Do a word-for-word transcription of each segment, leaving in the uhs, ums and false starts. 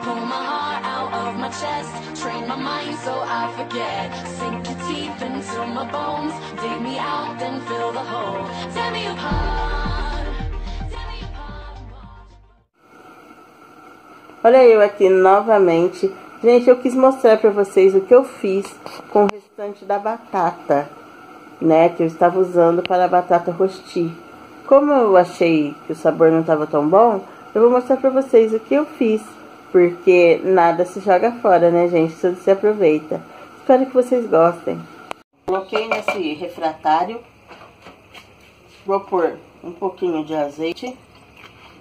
Pull my heart out of my chest, train my mind so I forget. Sink your teeth into my bones, dig me out, then fill the hole. Tear me apart, tear me apart. Olha eu aqui novamente. Gente, eu quis mostrar pra vocês o que eu fiz com o restante da batata, né? Que eu estava usando para a batata rosti. Como eu achei que o sabor não estava tão bom, eu vou mostrar pra vocês o que eu fiz. Porque nada se joga fora, né, gente? Tudo se aproveita. Espero que vocês gostem. Coloquei nesse refratário. Vou pôr um pouquinho de azeite.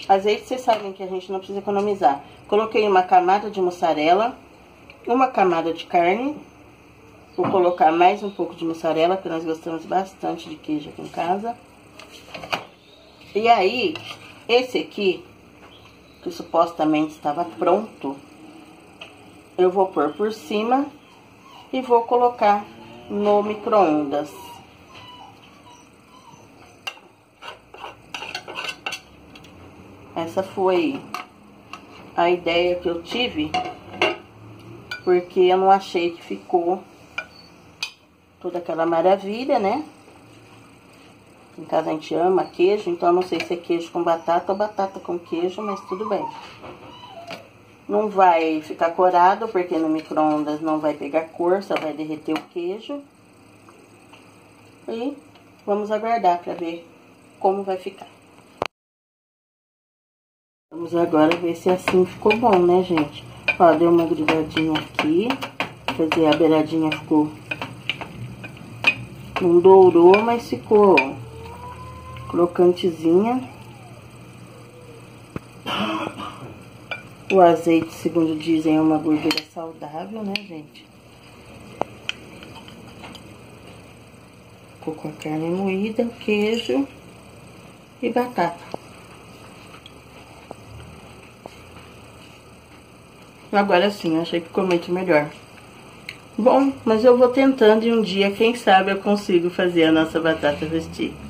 Azeite, vocês sabem que a gente não precisa economizar. Coloquei uma camada de mussarela, uma camada de carne. Vou colocar mais um pouco de mussarela, porque nós gostamos bastante de queijo aqui em casa. E aí, esse aqui... que supostamente estava pronto, eu vou pôr por cima e vou colocar no micro-ondas. Essa foi a ideia que eu tive, porque eu não achei que ficou toda aquela maravilha, né? Em casa a gente ama queijo, então eu não sei se é queijo com batata ou batata com queijo, mas tudo bem. Não vai ficar corado, porque no micro-ondas não vai pegar cor, só vai derreter o queijo. E vamos aguardar para ver como vai ficar. Vamos agora ver se assim ficou bom, né, gente? Ó, deu uma grudadinha aqui, quer dizer, a beiradinha ficou... não dourou, mas ficou... crocantezinha. O azeite, segundo dizem, é uma gordura saudável, né, gente? Ficou com a carne moída, o queijo e batata. Agora sim, achei que ficou muito melhor. Bom, mas eu vou tentando e um dia, quem sabe, eu consigo fazer a nossa batata rosti.